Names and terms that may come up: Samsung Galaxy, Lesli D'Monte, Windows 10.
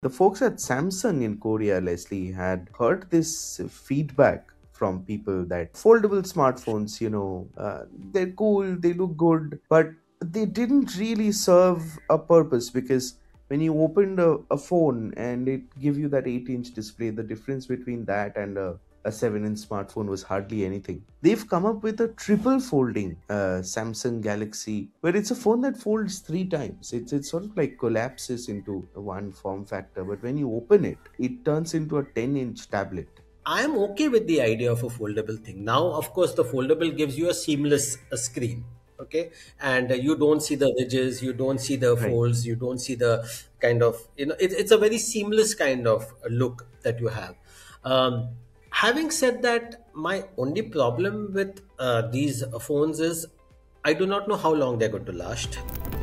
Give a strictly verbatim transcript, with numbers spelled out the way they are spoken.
The folks at Samsung in Korea, Leslie, had heard this feedback from people that foldable smartphones, you know, uh, they're cool, they look good, but they didn't really serve a purpose, because when you opened a, a phone and it gave you that eight inch display, the difference between that and a A seven inch smartphone was hardly anything. They've come up with a triple folding uh, Samsung Galaxy, where it's a phone that folds three times. It's, it sort of like collapses into one form factor, but when you open it, it turns into a ten inch tablet. I'm okay with the idea of a foldable thing. Now, of course, the foldable gives you a seamless a screen. Okay, and uh, you don't see the ridges, you don't see the folds, right. You don't see the kind of, you know, it, it's a very seamless kind of look that you have. Um, Having said that, my only problem with uh, these phones is I do not know how long they're going to last.